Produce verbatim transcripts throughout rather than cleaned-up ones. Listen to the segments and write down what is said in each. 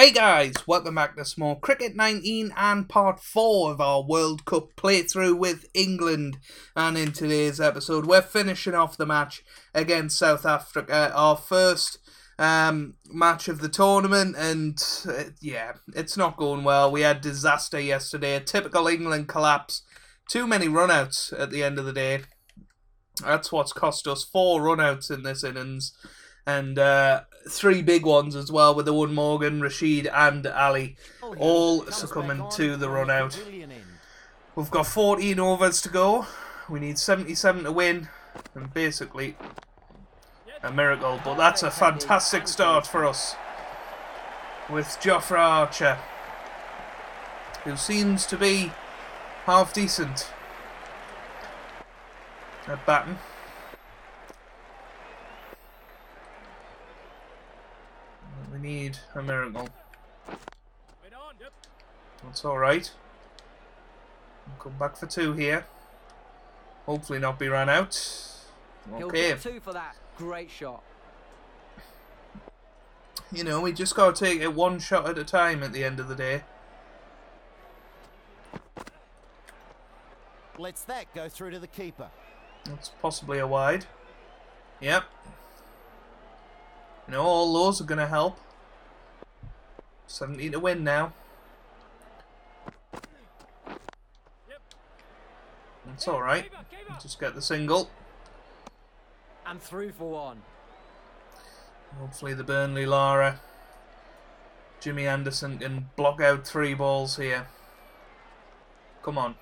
Hey guys, welcome back to some more Cricket nineteen and part four of our World Cup playthrough with England. And in today's episode, we're finishing off the match against South Africa, our first um, match of the tournament. And uh, yeah, it's not going well. We had disaster yesterday, a typical England collapse. Too many runouts at the end of the day. That's what's cost us four runouts in this innings. And uh, three big ones as well, with the one Morgan, Rashid and Ali, all succumbing to the run out. We've got fourteen overs to go. We need seventy-seven to win, and basically a miracle. But that's a fantastic start for us with Jofra Archer, who seems to be half decent at batting. Need a miracle. That's alright. We'll come back for two here. Hopefully not be run out. Okay. Two for that. Great shot. You know, we just gotta take it one shot at a time at the end of the day. Let's that go through to the keeper. That's possibly a wide. Yep. You know, all those are gonna help. seventeen to win now. That's alright. Just get the single. And through for one. Hopefully the Burnley Lara, Jimmy Anderson can block out three balls here. Come on.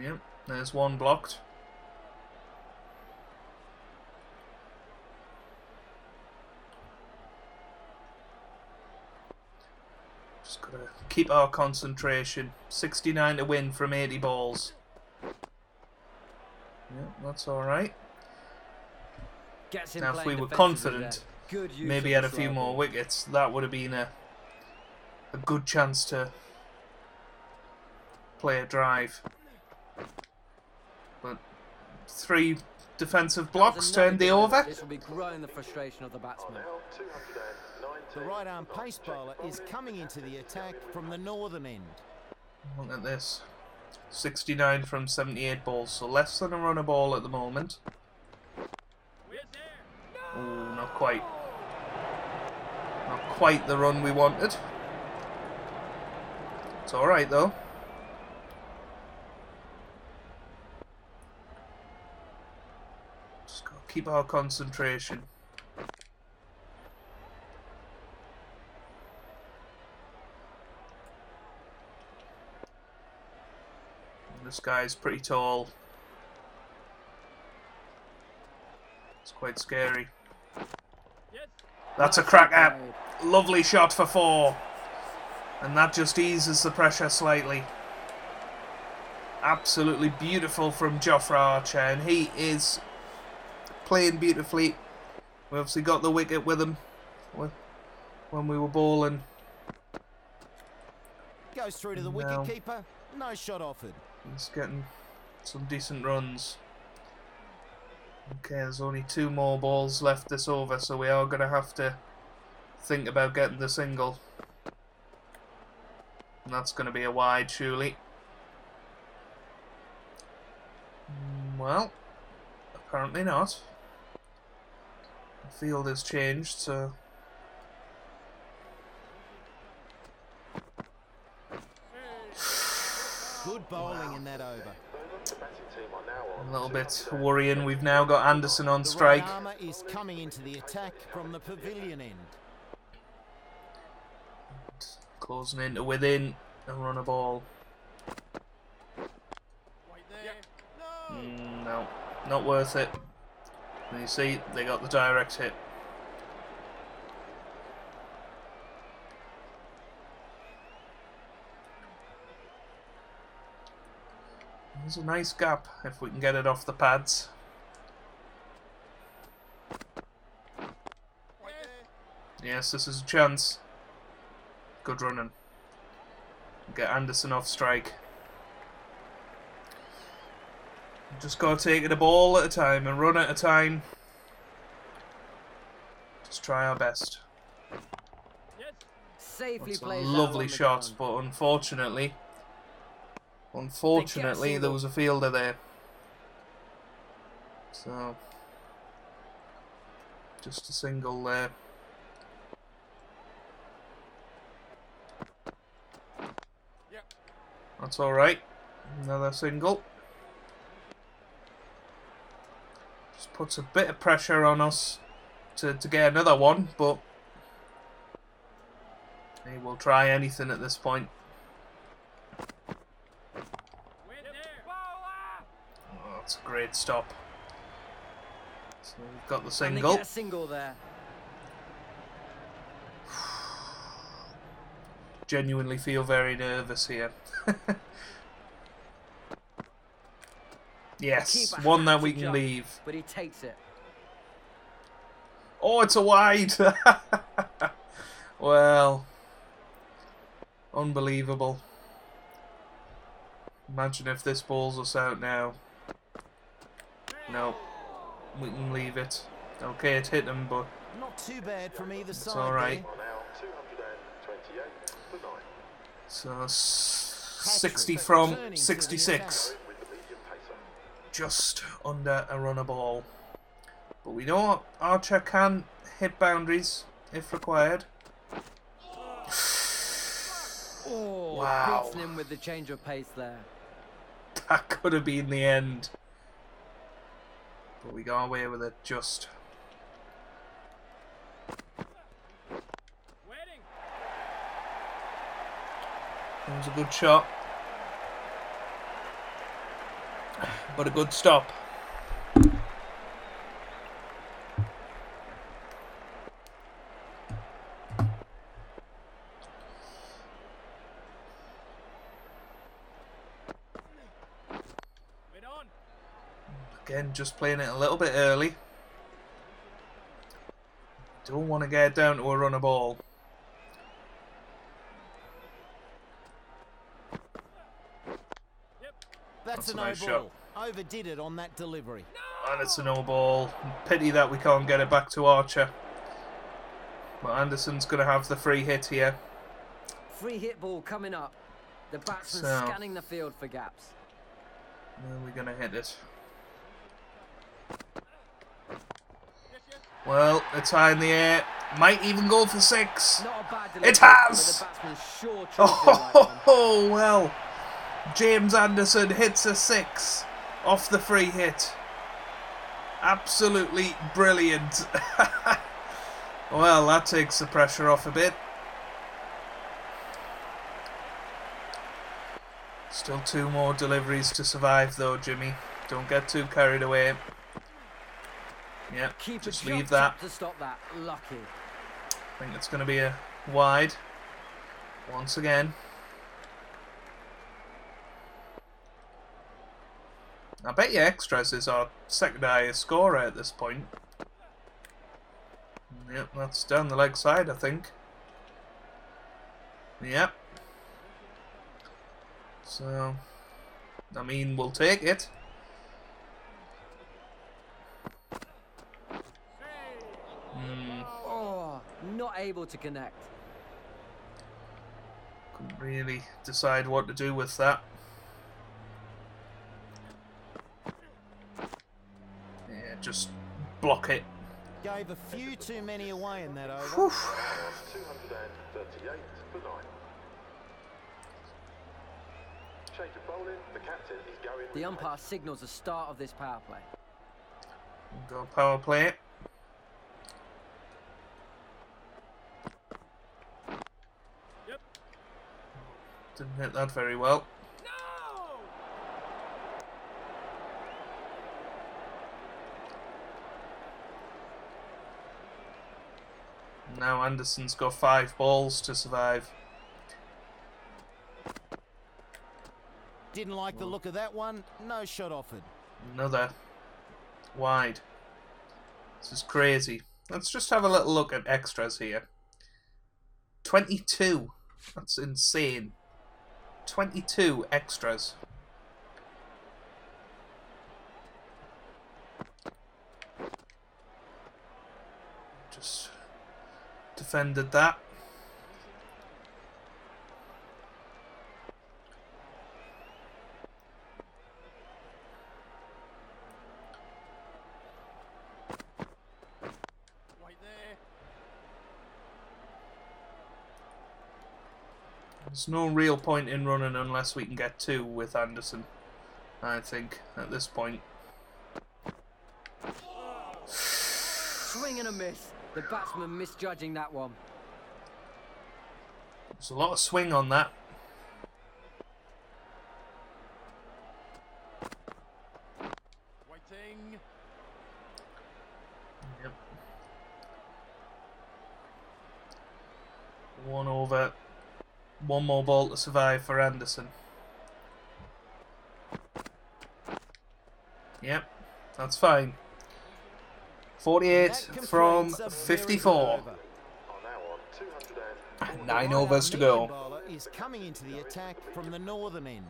Yep, there's one blocked. Just got to keep our concentration. sixty-nine to win from eighty balls. Yeah, that's alright. Now, if we were confident, maybe had a few more wickets, that would have been a, a good chance to play a drive. But three defensive blocks turned the over. This will be growing the frustration of the batsman. The right arm pace bowler is coming into the attack from the northern end. Look at this. sixty-nine from seventy-eight balls, so less than a run a ball at the moment. Oh, not quite. Not quite the run we wanted. It's alright though. Just gotta keep our concentration. This guy's pretty tall. It's quite scary. That's a cracker. Lovely shot for four. And that just eases the pressure slightly. Absolutely beautiful from Jofra Archer. And he is playing beautifully. We obviously got the wicket with him when we were bowling. Goes through to the wicket keeper. No shot offered. He's getting some decent runs. Okay, there's only two more balls left this over, so we are going to have to think about getting the single. And that's going to be a wide, surely. Well, apparently not. The field has changed, so... Good bowling in that over. A little bit worrying. We've now got Anderson on strike. The right armour is coming into the attack from the pavilion end. Closing into within and run a ball. Mm, no, not worth it. And you see, they got the direct hit. There's a nice gap if we can get it off the pads. Yes, this is a chance. Good running. Get Anderson off strike. Just gotta take it a ball at a time and run at a time. Just try our best. safely That's plays a lovely shot, but unfortunately, unfortunately, there was a fielder there. So, just a single there. Yep. That's all right. Another single. Just puts a bit of pressure on us to to get another one, but he will try anything at this point. Oh, that's a great stop. So we've got the single. And they get a single there. Genuinely feel very nervous here. Yes, one that we can leave. But he takes it. Oh, it's a wide. Well, unbelievable. Imagine if this balls us out now. No, we can leave it. Okay, it hit him, but not too bad from either side. It's all right. So sixty from sixty-six. Just under a runner ball. But we know Archer can hit boundaries if required. Oh, wow. Beats him with the change of pace there. That could have been the end. But we got away with it just. Waiting. That was a good shot. But a good stop. Again, just playing it a little bit early. Don't want to get down to a runner ball. Yep. That's, That's a nice shot. Overdid it on that delivery. No! And it's a no ball. Pity that we can't get it back to Archer. But Anderson's going to have the free hit here. Free hit ball coming up. The batsman so, scanning the field for gaps. Where are we going to hit it? Well, it's high in the air. Might even go for six. Not a bad delivery, it has! Sure oh, ho, ho, ho, well. James Anderson hits a six. Off the free hit. Absolutely brilliant. Well, that takes the pressure off a bit. Still two more deliveries to survive though, Jimmy. Don't get too carried away. Yeah, just leave that. To stop that. Lucky. I think it's going to be a wide. Once again. I bet you extras is our second highest scorer at this point. Yep, that's down the leg side, I think. Yep. So, I mean, we'll take it. Mm. Oh, not able to connect. Couldn't really decide what to do with that. Just block it. Gave a few too many away in that over. The umpire signals the start of this power play. We'll go power play. Yep. Didn't hit that very well. Now Anderson's got five balls to survive. Didn't like the look of that one. No shot offered. Another wide. This is crazy. Let's just have a little look at extras here. twenty-two. That's insane. twenty-two extras. Just defended that. There's no real point in running unless we can get two with Anderson, I think, at this point. Swing and a miss. The batsman misjudging that one. There's a lot of swing on that. Waiting. Yep. One over. One more ball to survive for Anderson. Yep, that's fine. forty-eight from fifty-four. Nine overs to go. Is coming into the attack from the northern end.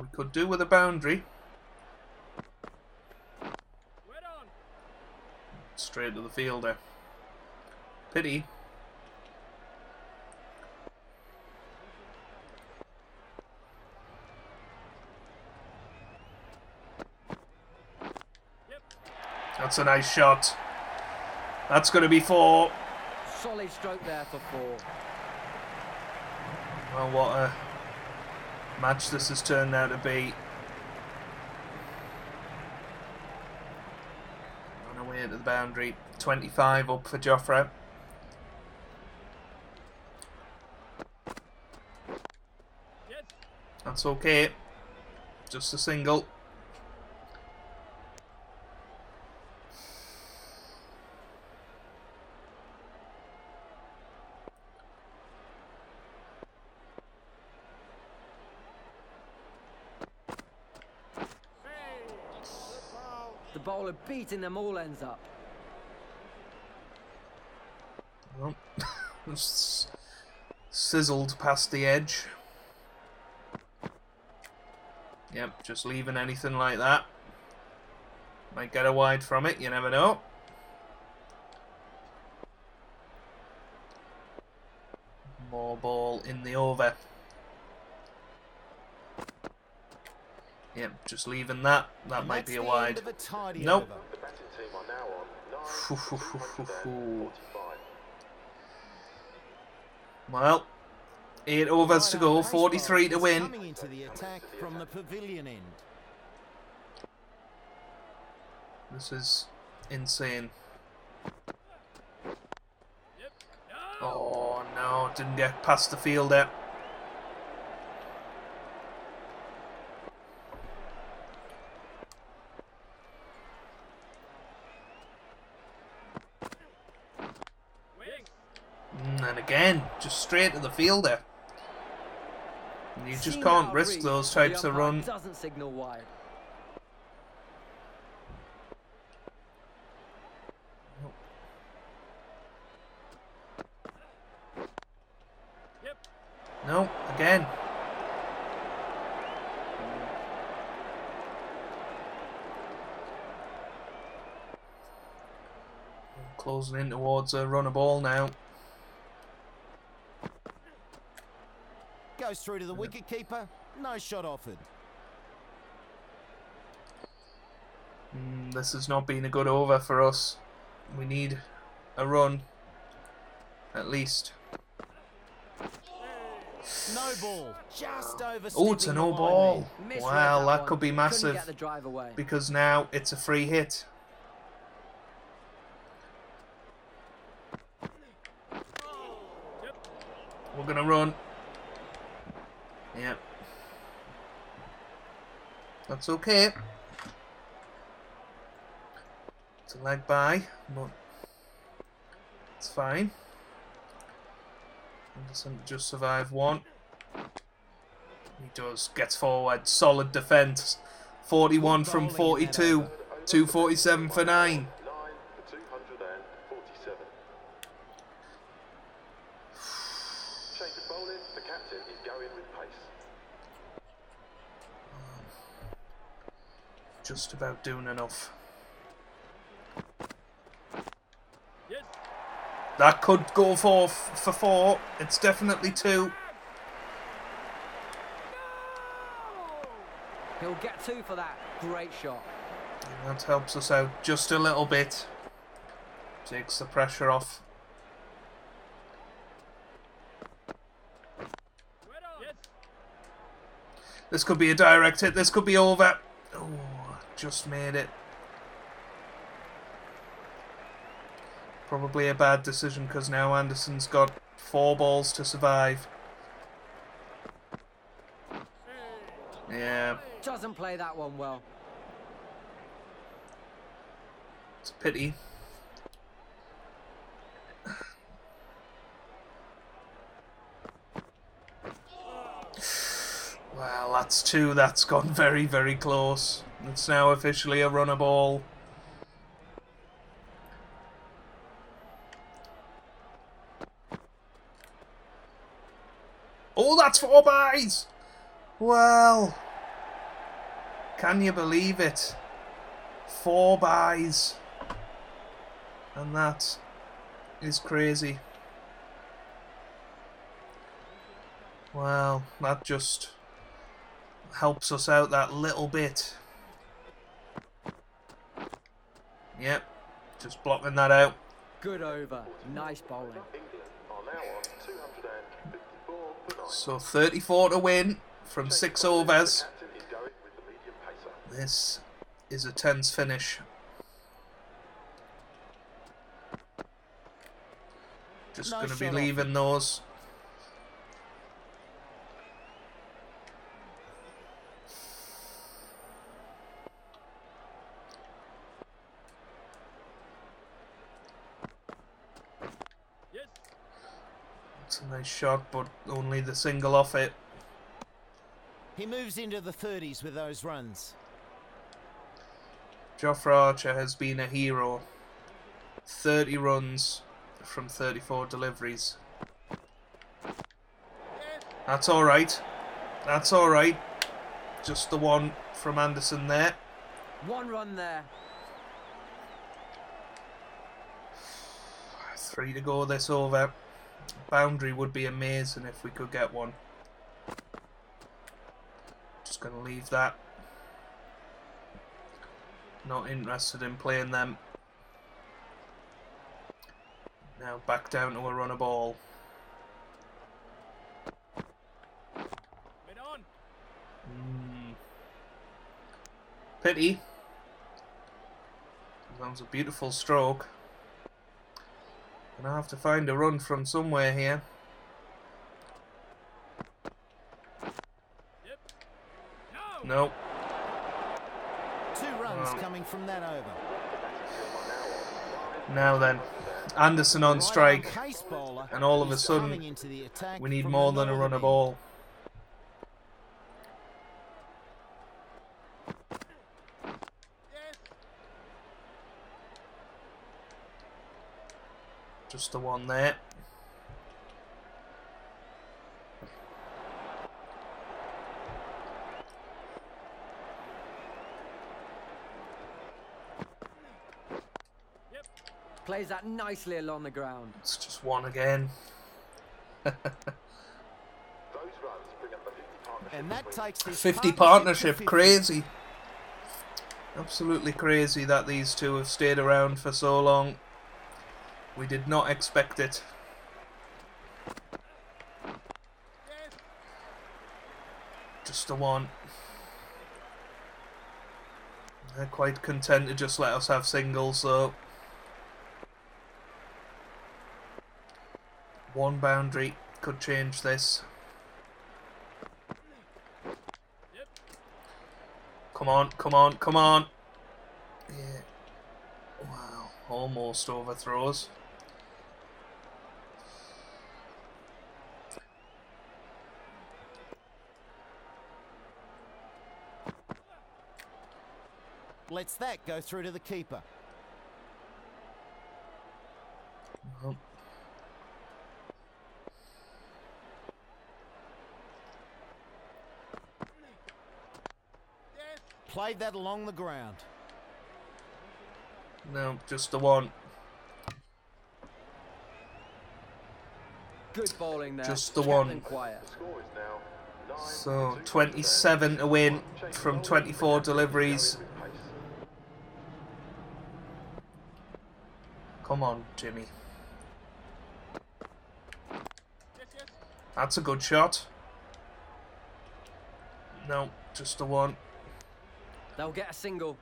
We could do with a boundary. Straight to the fielder. Pity. That's a nice shot. That's going to be four. Solid stroke there for four. Well, what a match this has turned out to be. On away to the boundary. twenty-five up for Jofra. That's okay. Just a single. Bowler beating them all ends up. Well, sizzled past the edge. Yep, just leaving anything like that. Might get a wide from it, you never know. More ball in the over. Yep, just leaving that. That and might be a wide. Nope. Well, eight overs to go, forty-three to win. Coming into the attack from the pavilion end. This is insane. Oh no, didn't get past the fielder. Again, just straight to the fielder. And you just can't risk those types of runs. Doesn't signal wide. No, again. Closing in towards a runner ball now. Goes through to the wicket keeper, no shot offered. Mm, this has not been a good over for us. We need a run, at least. No ball, just over. Oh, it's a no ball. Wow, that could be massive because now it's a free hit. We're gonna run. Yep. That's okay. It's a leg by, but it's fine. Anderson just survived one. He does. Gets forward. Solid defence. forty-one from forty-two. two forty-seven for nine. Just about doing enough. Yes. That could go for for four. It's definitely two. He'll get two for that. Great shot. And that helps us out just a little bit. Takes the pressure off. This could be a direct hit. This could be over. Oh, just made it. Probably a bad decision because now Anderson's got four balls to survive. Yeah. Doesn't play that one well. It's a pity. Well, that's two. That's gone very, very close. It's now officially a runner ball. Oh, that's four byes! Well, can you believe it? Four byes. And that is crazy. Well, that just helps us out that little bit. Yep, just blocking that out. Good over. Nice bowling. So thirty-four to win from six overs. This is a tense finish. Just going to be leaving those. Nice shot, but only the single off it. He moves into the thirties with those runs. Jofra Archer has been a hero. thirty runs from thirty-four deliveries. That's alright. That's alright. Just the one from Anderson there. One run there. Three to go this over. Boundary would be amazing if we could get one. Just going to leave that. Not interested in playing them. Now back down to a runner ball. Mm. Pity. That was a beautiful stroke. I have to find a run from somewhere here. Yep. No. Nope. Two runs oh. coming from that over. Now then, Anderson on strike, and all of a sudden we need more than a run of ball. Just the one there. Yep. Plays that nicely along the ground. It's just one again. Those runs bring up the fifty partnership. And that takes his fifty partnership, partnership crazy. Absolutely crazy that these two have stayed around for so long. We did not expect it. Just the one. They're quite content to just let us have singles, so one boundary could change this. Come on, come on, come on. Yeah. Wow, almost overthrows. Lets that go through to the keeper. Well. Played that along the ground. No, just the one. Good bowling there. Just the one. So twenty-seven to win from twenty-four deliveries. Come on, Jimmy. That's a good shot. No, just the one. They'll get a single.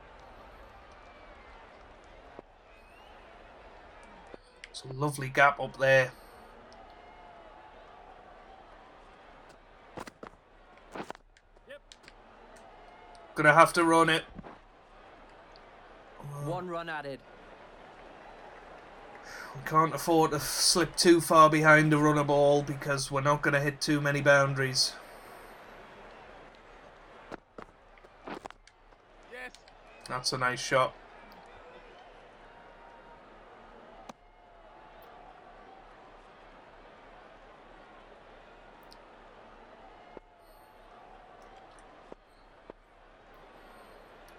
It's a lovely gap up there. Yep. Gonna have to run it. One run added. We can't afford to slip too far behind a runner ball because we're not going to hit too many boundaries. Yes. That's a nice shot.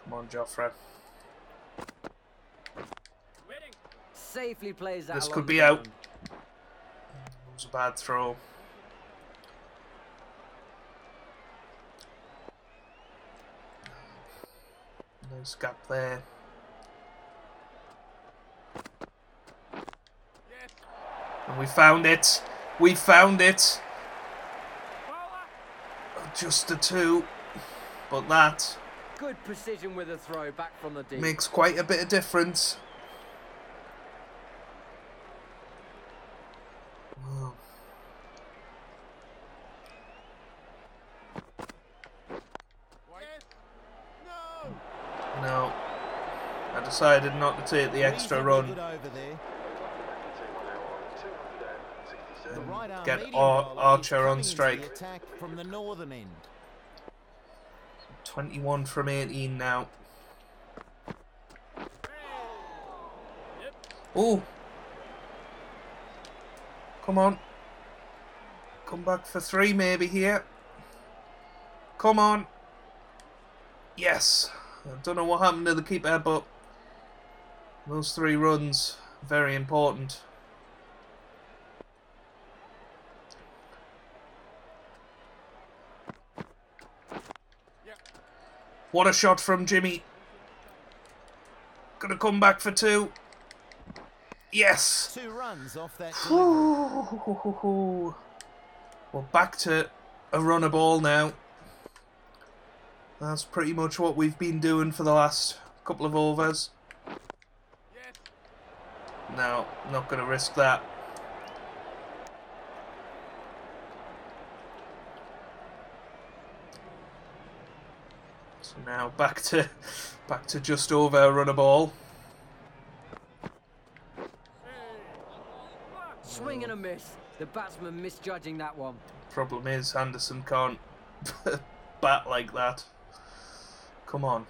Come on, Jofra. Safely plays out. This could be out. It was a bad throw. Nice gap there. And we found it. We found it. Just the two. But that good precision with a throw back from the deep makes quite a bit of difference. Decided not to take the extra run. And get Ar Archer on strike. twenty-one from eighteen now. Oh, come on! Come back for three, maybe here. Come on! Yes. I don't know what happened to the keeper, but those three runs, very important. Yeah. What a shot from Jimmy. Gonna come back for two. Yes. Two runs off that. We're back to a runner ball now. That's pretty much what we've been doing for the last couple of overs. No, not going to risk that. So now back to back to just over a runner ball. Swing and a miss. The batsman misjudging that one. Problem is Anderson can't bat like that. Come on.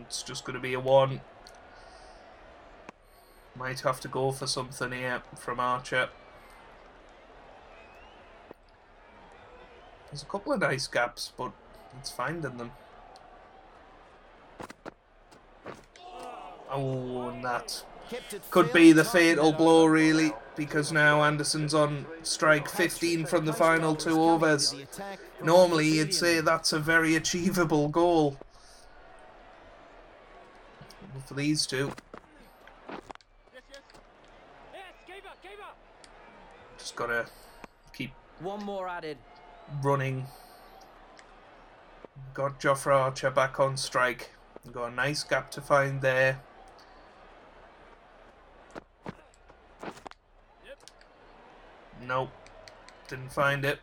It's just going to be a one. Might have to go for something here from Archer. There's a couple of nice gaps, but it's finding them. Oh, and that could be the fatal blow, really, because now Anderson's on strike fifteen from the final two overs. Normally, you'd say that's a very achievable goal. For these two, just gotta keep one more added running. Got Jofra Archer back on strike. Got a nice gap to find there. Nope, didn't find it.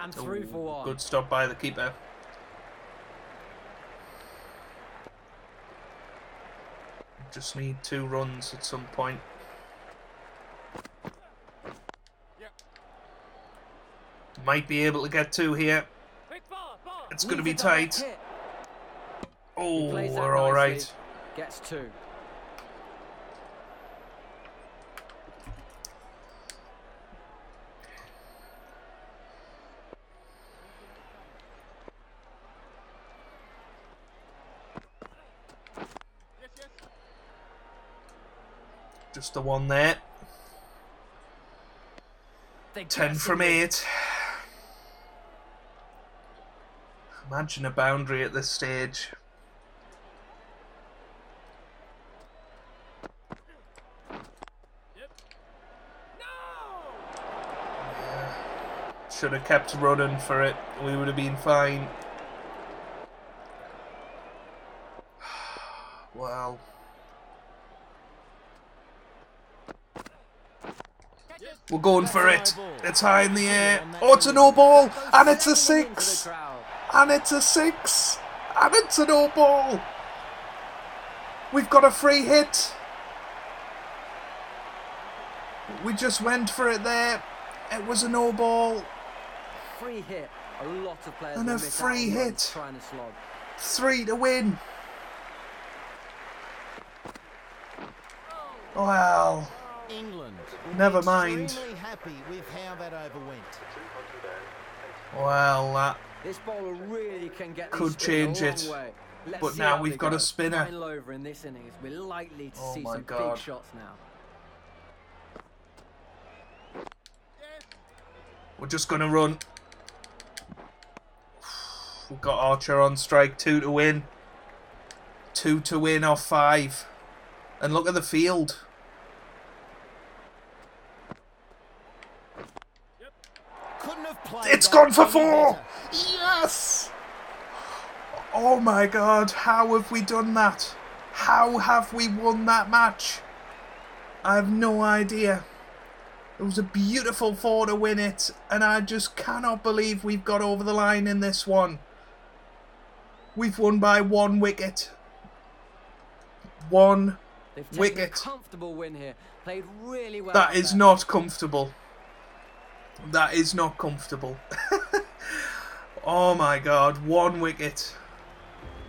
And through for one. Good stop by the keeper. Just need two runs at some point. Might be able to get two here. It's going to be tight. Oh, we're all right. Gets two. Just the one there. Ten from eight. Imagine a boundary at this stage. Yep. No! Yeah. Should have kept running for it. We would have been fine. Well. We're going for it. It's high in the air. Oh, it's a no ball. And it's a six. And it's a six. And it's a no ball. We've got a free hit. We just went for it there. It was a no ball. Free hit. A lot of players. And a free hit. Three to win. Well. England. Never mind. Happy with how that overwent. Well, that this bowler really can get could change it. But now we've got go. a spinner. Over in this innings. We're likely to oh see my some God. big shots now. We're just going to run. We've got Archer on strike. Two to win. Two to win off five. And look at the field. It's gone for four! Yes! Oh my God, how have we done that? How have we won that match? I have no idea. It was a beautiful four to win it, and I just cannot believe we've got over the line in this one. We've won by one wicket. One They've wicket. A comfortable win here. Played really well. That is there. not comfortable. That is not comfortable. Oh my God, one wicket.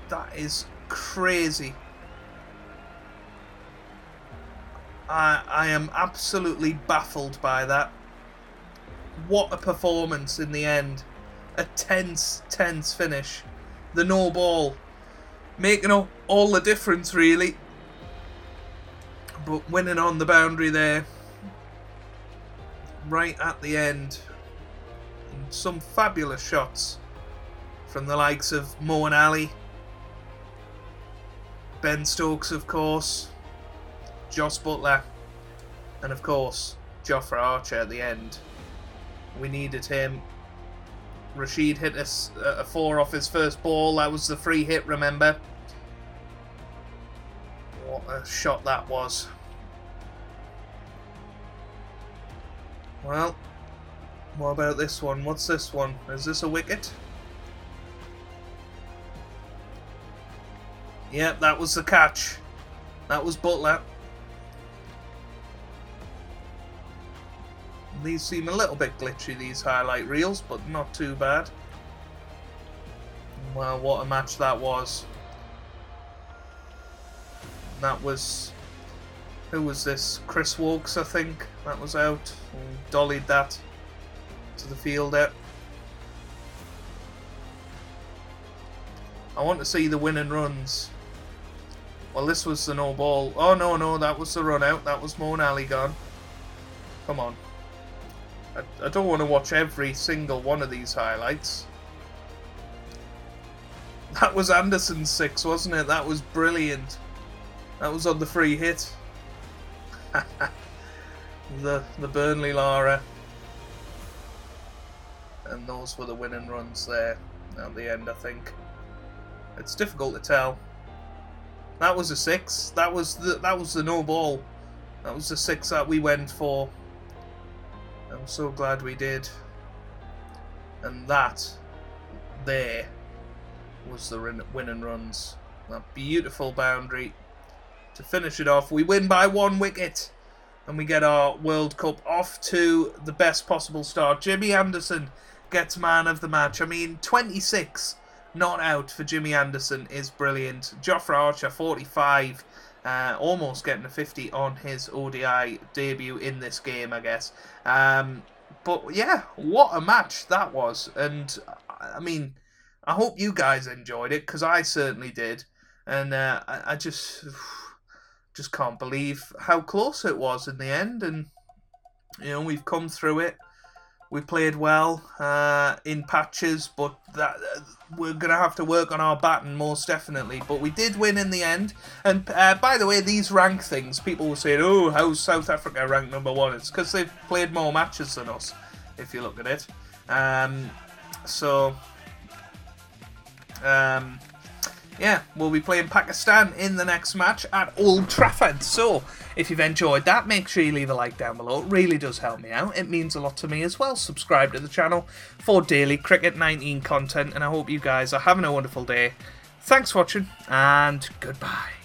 That is crazy. I I am absolutely baffled by that. What a performance in the end. A tense, tense finish. The no ball. Making all, all the difference really. But winning on the boundary there. Right at the end, and some fabulous shots from the likes of Moeen Ali, Ben Stokes of course, Joss Butler, and of course Jofra Archer at the end. We needed him. Rashid hit a, a four off his first ball. That was the free hit, remember? What a shot that was. Well, what about this one? What's this one? Is this a wicket? Yep, that was the catch. That was Butler. These seem a little bit glitchy, these highlight reels, but not too bad. Well, what a match that was. That was... Who was this? Chris Walks, I think. That was out. And dollied that to the fielder. I want to see the winning runs. Well, this was the no ball. Oh, no, no. That was the run out. That was Moeen Ali gone. Come on. I, I don't want to watch every single one of these highlights. That was Anderson's six, wasn't it? That was brilliant. That was on the free hit. the the Burnley Lara, and those were the winning runs there at the end. I think it's difficult to tell. That was a six. That was the that was the no ball. That was the six that we went for. I'm so glad we did. And that there was the winning runs. That beautiful boundary. To finish it off, we win by one wicket and we get our World Cup off to the best possible start. Jimmy Anderson gets man of the match. I mean, twenty-six not out for Jimmy Anderson is brilliant. Jofra Archer, forty-five, uh, almost getting a fifty on his O D I debut in this game, I guess. Um, but yeah, what a match that was. And I mean, I hope you guys enjoyed it because I certainly did. And uh, I, I just... Just can't believe how close it was in the end, and you know we've come through it We played well uh, in patches, but that, uh, we're going to have to work on our batting most definitely. But we did win in the end. And uh, by the way, these rank things, people were saying, oh, how's South Africa ranked number one? It's because they've played more matches than us, if you look at it. Um, so, um, yeah, we'll be playing Pakistan in the next match at Old Trafford. So, if you've enjoyed that, make sure you leave a like down below. It really does help me out. It means a lot to me as well. Subscribe to the channel for daily Cricket nineteen content. And I hope you guys are having a wonderful day. Thanks for watching and goodbye.